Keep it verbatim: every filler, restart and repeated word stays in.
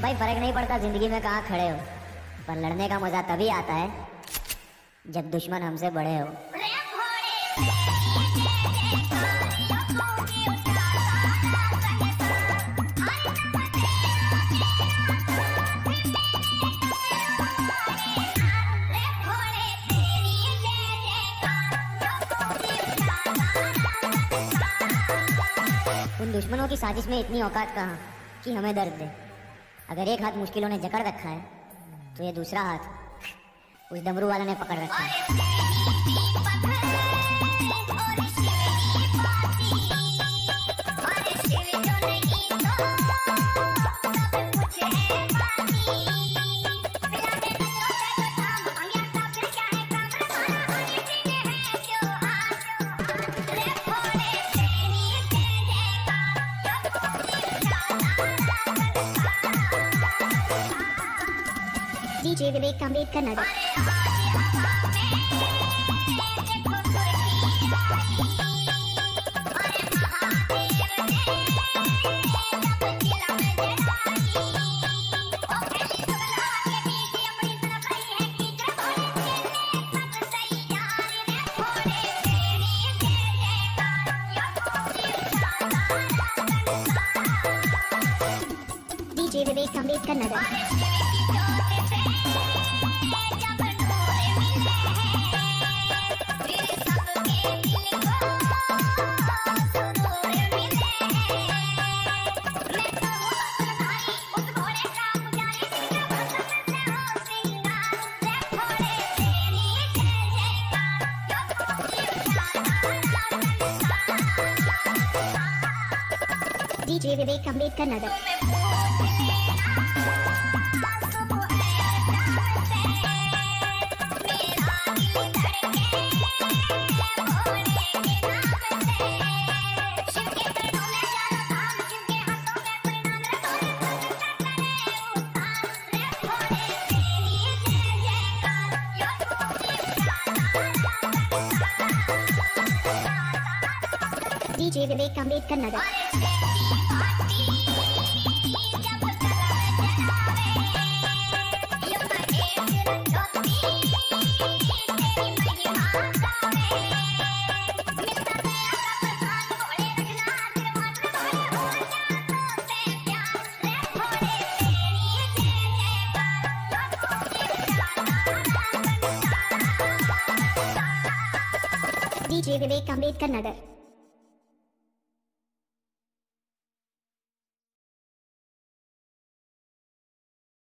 भाई फर्क नहीं पड़ता जिंदगी में कहाँ खड़े हो, पर लड़ने का मजा तभी आता है जब दुश्मन हमसे बड़े हो। उन दुश्मनों की साजिश में इतनी औकात कहाँ कि हमें दर्द दे। अगर एक हाथ मुश्किलों ने जकड़ रखा है तो ये दूसरा हाथ उस डमरू वाले ने पकड़ रखा है। विवेक कांबेडकर नगर विवेक अम्बेडकर नगर विवेक अम्बेडकर नगर विवेक अम्बेडकर नगर।